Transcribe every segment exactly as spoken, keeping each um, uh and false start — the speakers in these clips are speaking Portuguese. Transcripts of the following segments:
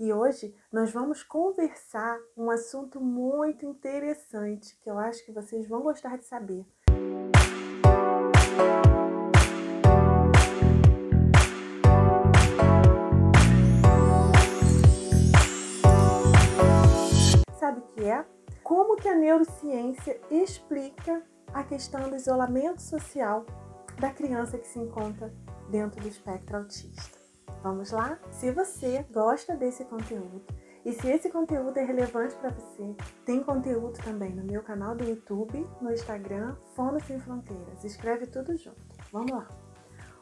E hoje nós vamos conversar um assunto muito interessante que eu acho que vocês vão gostar de saber. Sabe o que é? Como que a neurociência explica a questão do isolamento social da criança que se encontra dentro do espectro autista? Vamos lá? Se você gosta desse conteúdo e se esse conteúdo é relevante para você, tem conteúdo também no meu canal do YouTube, no Instagram, Fono Sem Fronteiras. Escreve tudo junto. Vamos lá!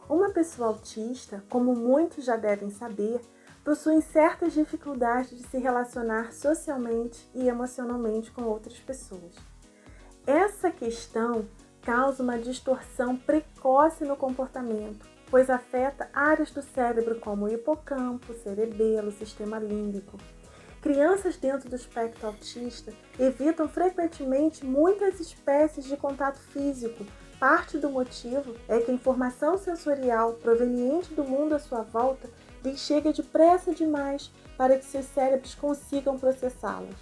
Uma pessoa autista, como muitos já devem saber, possui certas dificuldades de se relacionar socialmente e emocionalmente com outras pessoas. Essa questão causa uma distorção precoce no comportamento, pois afeta áreas do cérebro como o hipocampo, cerebelo, sistema límbico. Crianças dentro do espectro autista evitam frequentemente muitas espécies de contato físico. Parte do motivo é que a informação sensorial proveniente do mundo à sua volta lhes chega depressa demais para que seus cérebros consigam processá-las.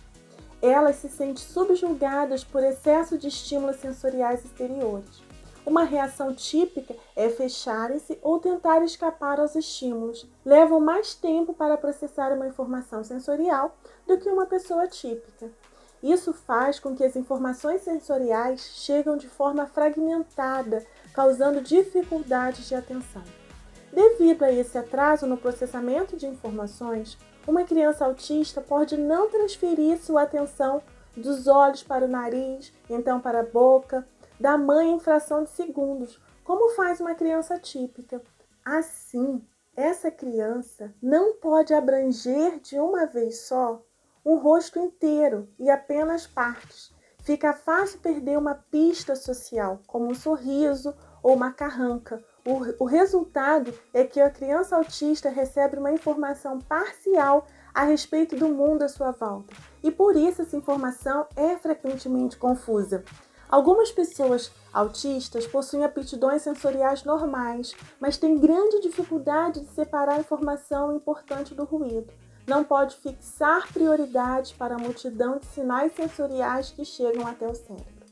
Elas se sentem subjugadas por excesso de estímulos sensoriais exteriores. Uma reação típica é fecharem-se ou tentar escapar aos estímulos. Levam mais tempo para processar uma informação sensorial do que uma pessoa típica. Isso faz com que as informações sensoriais cheguem de forma fragmentada, causando dificuldades de atenção. Devido a esse atraso no processamento de informações, uma criança autista pode não transferir sua atenção dos olhos para o nariz, então para a boca, da mãe em fração de segundos, como faz uma criança típica. Assim, essa criança não pode abranger de uma vez só um rosto inteiro e apenas partes. Fica fácil perder uma pista social, como um sorriso ou uma carranca. O, o resultado é que a criança autista recebe uma informação parcial a respeito do mundo à sua volta, e por isso essa informação é frequentemente confusa. Algumas pessoas autistas possuem aptidões sensoriais normais, mas têm grande dificuldade de separar a informação importante do ruído. Não pode fixar prioridades para a multidão de sinais sensoriais que chegam até o cérebro.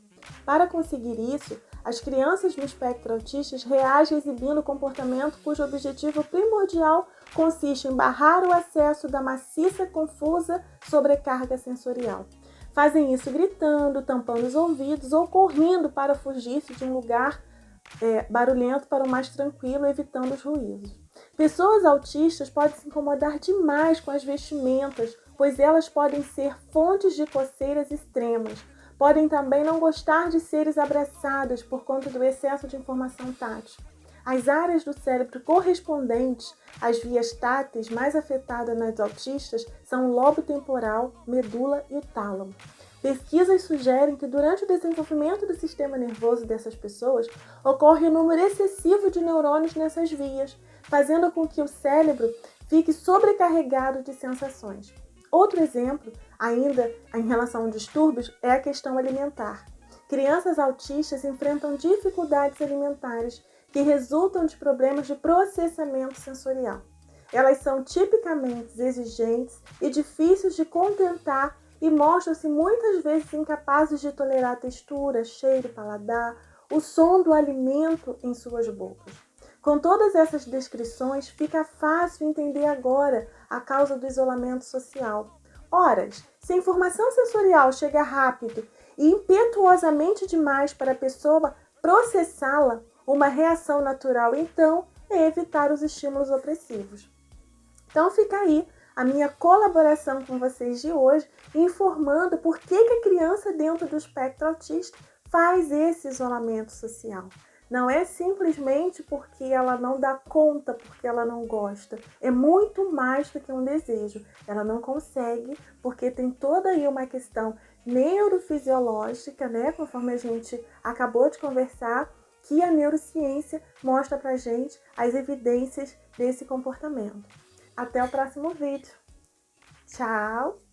Para conseguir isso, as crianças no espectro autista reagem exibindo comportamento cujo objetivo primordial consiste em barrar o acesso da maciça e confusa sobrecarga sensorial. Fazem isso gritando, tampando os ouvidos ou correndo para fugir-se de um lugar é, barulhento para o mais tranquilo, evitando os ruídos. Pessoas autistas podem se incomodar demais com as vestimentas, pois elas podem ser fontes de coceiras extremas. Podem também não gostar de seres abraçadas por conta do excesso de informação tátil. As áreas do cérebro correspondentes às vias táteis mais afetadas nas autistas são o lobo temporal, medula e o tálamo. Pesquisas sugerem que durante o desenvolvimento do sistema nervoso dessas pessoas, ocorre um número excessivo de neurônios nessas vias, fazendo com que o cérebro fique sobrecarregado de sensações. Outro exemplo, ainda em relação a distúrbios, é a questão alimentar. Crianças autistas enfrentam dificuldades alimentares que resultam de problemas de processamento sensorial. Elas são tipicamente exigentes e difíceis de contentar e mostram-se muitas vezes incapazes de tolerar a textura, cheiro, paladar, o som do alimento em suas bocas. Com todas essas descrições, fica fácil entender agora a causa do isolamento social. Ora, se a informação sensorial chega rápido e impetuosamente demais para a pessoa processá-la, uma reação natural, então, é evitar os estímulos opressivos. Então fica aí a minha colaboração com vocês de hoje, informando por que que a criança dentro do espectro autista faz esse isolamento social. Não é simplesmente porque ela não dá conta, porque ela não gosta. É muito mais do que um desejo. Ela não consegue, porque tem toda aí uma questão neurofisiológica, né? Conforme a gente acabou de conversar, que a neurociência mostra pra gente as evidências desse comportamento. Até o próximo vídeo. Tchau!